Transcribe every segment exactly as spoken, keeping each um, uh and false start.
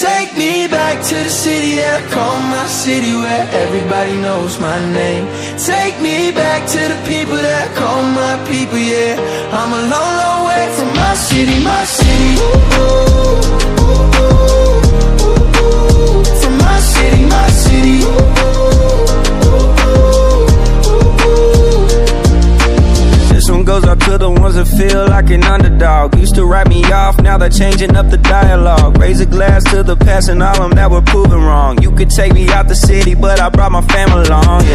Take me back to the city that I call my city, where everybody knows my name. Take me back to the people that I call my people, yeah. I'm a long, long way from my city, my city. From my city, my city. This one goes out to the ones that feel like an underdog. Used to write me off, now they're changing up the dialogue. Raise a glass to the past and all them that were proven wrong. You could take me out the city, but I brought my family along, yeah.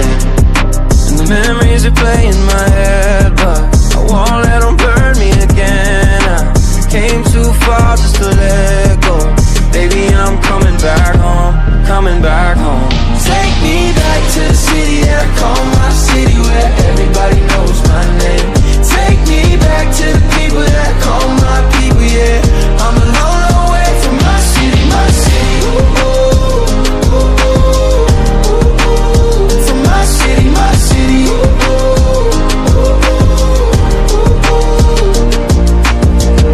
And the memories replay in my head, but I won't let them burn me again. I came too far just to let go. Baby, I'm coming back home, coming back home. Take me back to the city that I call my city, where everybody knows my name. Take me back to the people that I call my people, yeah. I'm a long, long way from my city, my city. Ooh, ooh, ooh, ooh, ooh. From my city, my city. Ooh,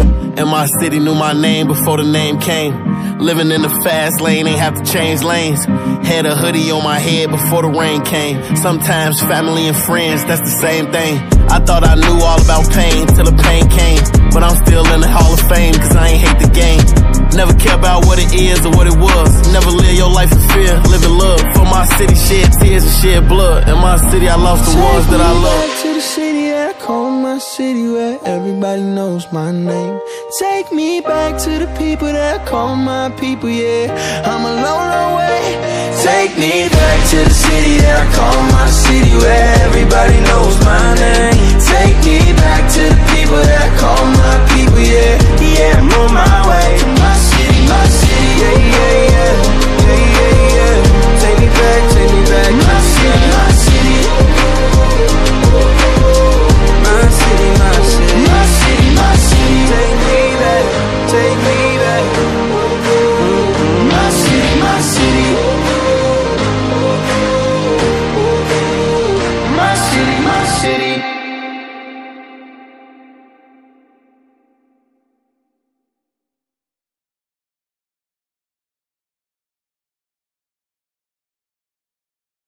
ooh, ooh, ooh, ooh. And my city knew my name before the name came. Living in the fast lane, ain't have to change lanes. Had a hoodie on my head before the rain came. Sometimes family and friends, that's the same thing. I thought I knew all about pain till the pain came. But I'm still in the Hall of Fame, cause I ain't hate the game. Never care about what it is or what it was. Never live your life in fear, live in love. For my city, shed tears and shed blood. In my city, I lost the ones that I loved. To the city, yeah, I call my city, where everybody knows my name. Take me back to the people that I call my people, yeah. I'm a long, long way. Take me back to the city that I call my city, where everybody knows my name. Take me back to the people that I call